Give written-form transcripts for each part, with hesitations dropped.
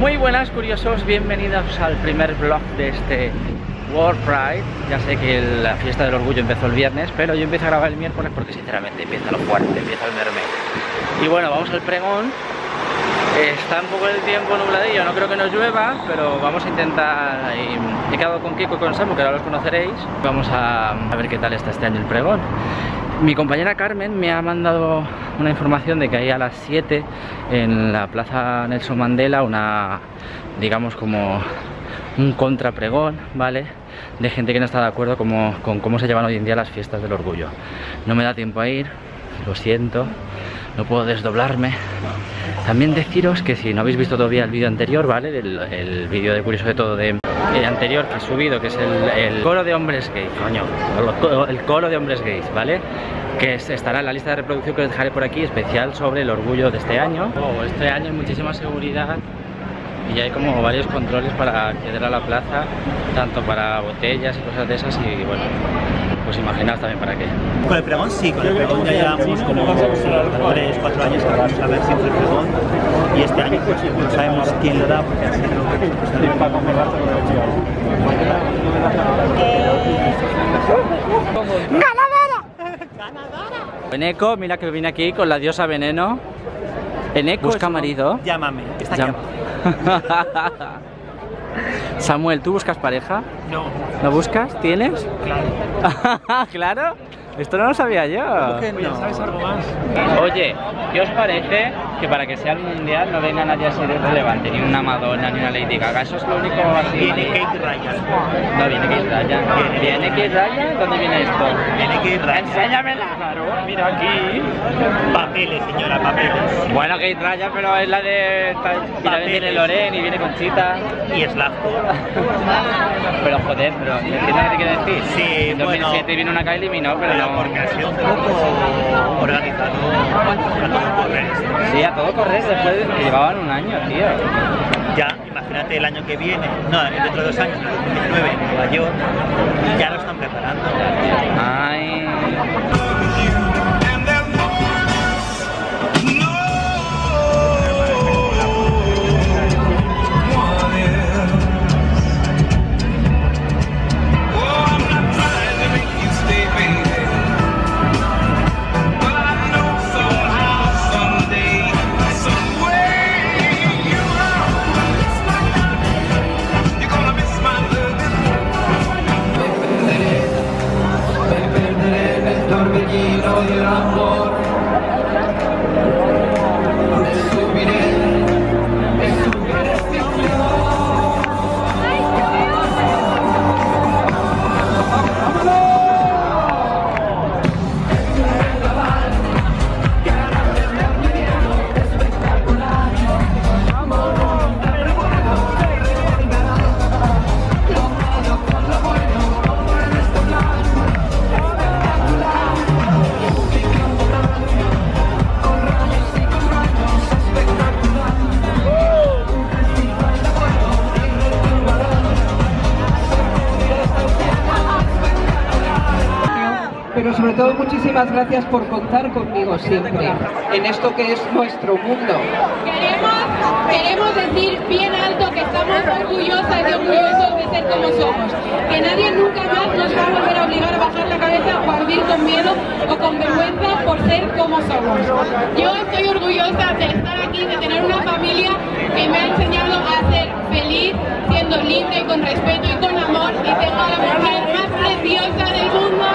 Muy buenas, curiosos, bienvenidos al primer vlog de este World Pride. Ya sé que la fiesta del orgullo empezó el viernes, pero yo empiezo a grabar el miércoles porque sinceramente empieza lo fuerte, empieza el mermel. Y bueno, vamos al pregón. Está un poco el tiempo nubladillo, no creo que nos llueva, pero vamos a intentar. He quedado con Kiko y con Samu, que ahora los conoceréis. Vamos a ver qué tal está este año el pregón. Mi compañera Carmen me ha mandado una información de que hay a las 7 en la plaza Nelson Mandela una, digamos, como un contrapregón, ¿vale? De gente que no está de acuerdo con cómo se llevan hoy en día las fiestas del orgullo. No me da tiempo a ir, lo siento, no puedo desdoblarme. También deciros que si no habéis visto todavía el vídeo anterior, ¿vale? El vídeo de Curioso de todo anterior que he subido, que es el Coro de Hombres Gays, coño, el Coro de Hombres Gays, ¿vale? Que estará en la lista de reproducción que os dejaré por aquí, especial sobre el orgullo de este año. Oh, este año hay muchísima seguridad y hay como varios controles para acceder a la plaza, tanto para botellas y cosas de esas, y bueno, pues imaginaos también para qué. Con el pregón sí, con el pregón ya llevamos como 3 o 4 años que vamos a ver siempre el pregón, y este año pues no sabemos quién lo da porque así no. ¡Ganadora! ¡Ganadora! Eneko, mira que vine aquí con la diosa Veneno. Eneko busca marido. Llámame, está aquí abajo. Samuel, ¿tú buscas pareja? No. ¿No buscas? ¿Tienes? Claro. ¿Claro? Esto no lo sabía yo. ¿Cómo que no? ¿Sabes algo más? Oye, ¿qué os parece que para que sea el mundial no venga nadie así de relevante? Ni una Madonna, ni una Lady Gaga. Eso es lo único así. Viene Kate Ryan. No, viene Kate Ryan. ¿Viene Kate Ryan? ¿Dónde viene esto? Viene Kate Ryan. Enséñamela. Claro, mira aquí. Papeles, señora, papeles. Bueno, Kate Ryan, pero es la de... Y también viene Lorén y viene Conchita. Y es la... Pero joder, pero ¿entiendes lo que te quiero decir? Sí, en 2007 bueno, vino una Kylie y no, pero no. Porque ha sido un poco organizado a todo correr. Sí, a todo correr, después de que llevaban un año, tío. Ya, imagínate el año que viene, no, dentro de 2 años, en 2009, en Nueva York, ya lo están preparando. Ay. Pero sobre todo muchísimas gracias por contar conmigo siempre, en esto que es nuestro mundo. Queremos decir bien alto que estamos orgullosas y orgullosos de ser como somos. Que nadie nunca más nos va a volver a obligar a bajar la cabeza o a vivir con miedo o con vergüenza por ser como somos. Yo estoy orgullosa de estar aquí, de tener una familia que me ha enseñado a ser feliz, siendo libre, con respeto y con amor, y tengo a la mujer más preciosa del mundo.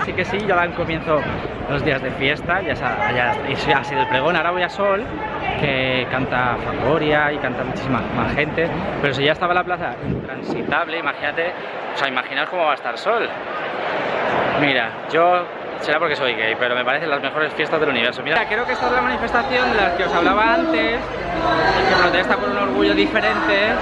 Así que sí, ya dan comienzo los días de fiesta, ya ha sido el pregón, ahora voy a Sol, que canta Fangoria y canta muchísima más gente, pero si ya estaba la plaza intransitable, imagínate, o sea, imaginaos cómo va a estar Sol. Mira, yo, será porque soy gay, pero me parecen las mejores fiestas del universo. Mira, creo que esta es la manifestación de la que os hablaba antes, que protesta por un orgullo diferente.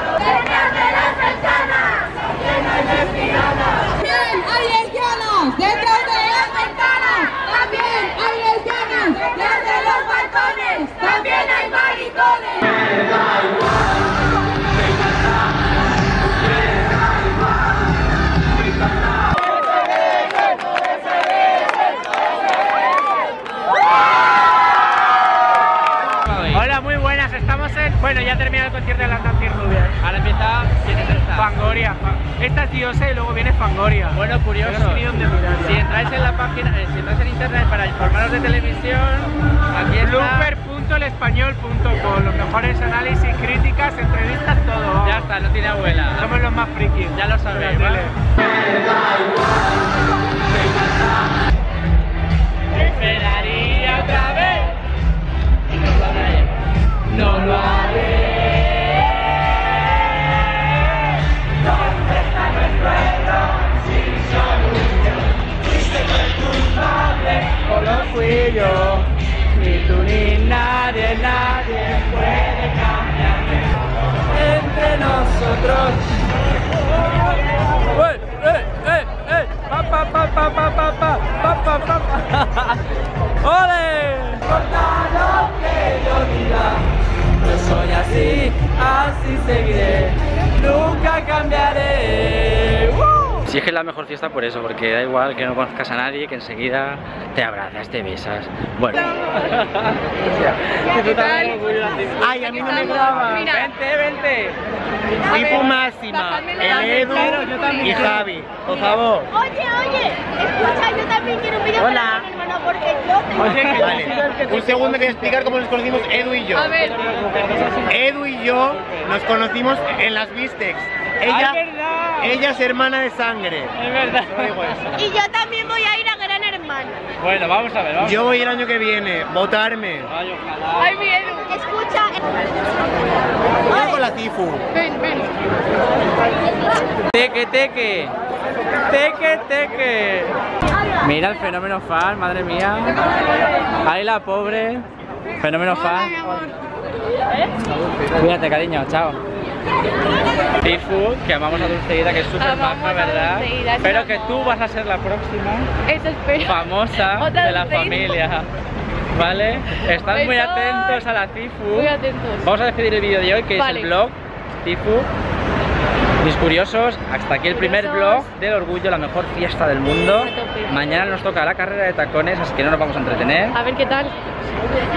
Hola, muy buenas, estamos en... Bueno, ya termina el concierto de las Nancy Rubias. Ahora empieza... ¿Quién es esta? Fangoria. Esta es Diosa y luego viene Fangoria. Bueno, curioso. Si entráis en la página, si entráis en internet para informaros de televisión, aquí está... flooper.elespañol.com, los mejores análisis, críticas, entrevistas, todo. Ya está, no tiene abuela. Somos los más frikis. Ya lo sabéis, ¿vale? Esperaría otra vez. No lo haré. ¿Dónde está nuestro error sin solución? Fuiste tú el culpable, o lo fui yo. Ni tú ni nadie, nadie puede cambiarme. Entre nosotros. Pa pa pa pa pa pa pa pa pa pa. ¡Ole! Corta lo que yo diga. Yo soy así, así seguiré, nunca cambiaré. Si es que es la mejor fiesta por eso, porque da igual que no conozcas a nadie, que enseguida te abrazas, te besas. Bueno. ¿Qué tal? Ay, a mí no me graba. Vente, vente. Tifu máxima, el Edu y Javi, por favor. Oye, escucha, yo también quiero un vídeo para mi hermano porque yo tengo... Oye, vale. Un segundo que voy a explicar cómo nos conocimos Edu y yo. A ver. Edu y yo nos conocimos en las Bistex. Ella es hermana de sangre. Es verdad. Y yo también voy a ir a Gran Hermana. Bueno, vamos a ver. Vamos yo voy a ver. El año que viene, votarme. Ay, ojalá. Ay, mi Edu, escucha. Voy con la Tifu. Ven, ven. Teque, teque. Teque, teque. Mira el fenómeno fan, madre mía. Ahí la pobre. Fenómeno fan. Cuídate, cariño, chao. Tifu, que amamos a Dulceida, que es súper maja, ¿verdad? Pero que tú vas a ser la próxima famosa de la familia, ¿vale? Estad muy atentos a la Tifu. Muy atentos. Vamos a despedir el vídeo de hoy, que es el vlog Tifu. Mis curiosos, hasta aquí el primer vlog del orgullo, la mejor fiesta del mundo. Mañana nos toca la carrera de tacones, así que no nos vamos a entretener. A ver qué tal.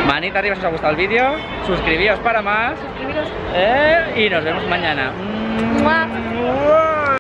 Manita arriba si os ha gustado el vídeo, suscribíos para más. Y nos vemos mañana. ¡Mua!